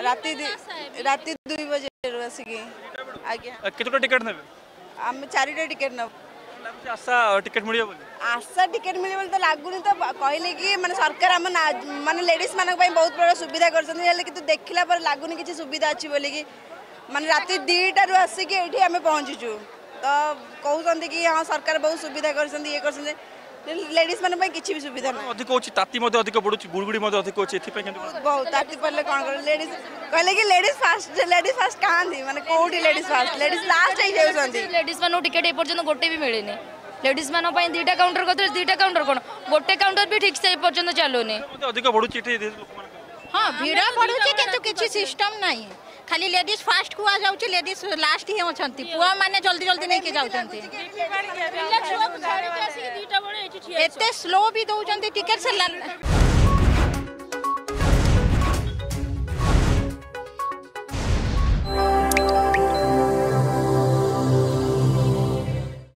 राती 2 बजे टिकट आम 4टा टिकट ना टिकट मिले आशा टिकट मिले तो लगुनि तो कहले कि माने सरकार आम माने लेडीज मान बहुत बड़ा सुविधा कर देखला लगुनि किसी सुविधा अच्छी बोल कि माने राती 2टा रु आसिक ये आम पहुँचीचु तो कहते कि हाँ सरकार बहुत सुविधा कर लेडीज माने किसी भी सुविधा ना अधिक होची ताती मध्ये अधिक बडुची बुडगुडी मध्ये अधिक होची एथि पे केन बहुत ताती परले कोन कर लेडीज कहले कि लेडीज फास्ट कांदी माने कोडी लेडीज फास्ट लेडीज लास्ट हे जाय संदी लेडीज मानो टिकट ए पर्यंत गोटे भी मिलेने लेडीज मानो पई 2टा काउंटर करते 2टा काउंटर कोन गोटे काउंटर भी ठीक से पर्यंत चालोने अधिक बडुची एथि लोक मान हां भीड़ा बडुची किंतु किछि सिस्टम नाही खाली लेडीज फास्ट को आ जाउची लेडीज लास्ट हे होचंती पुआ माने जल्दी जल्दी नै के जाउचंती एते स्लो भी दउचंती टिकट से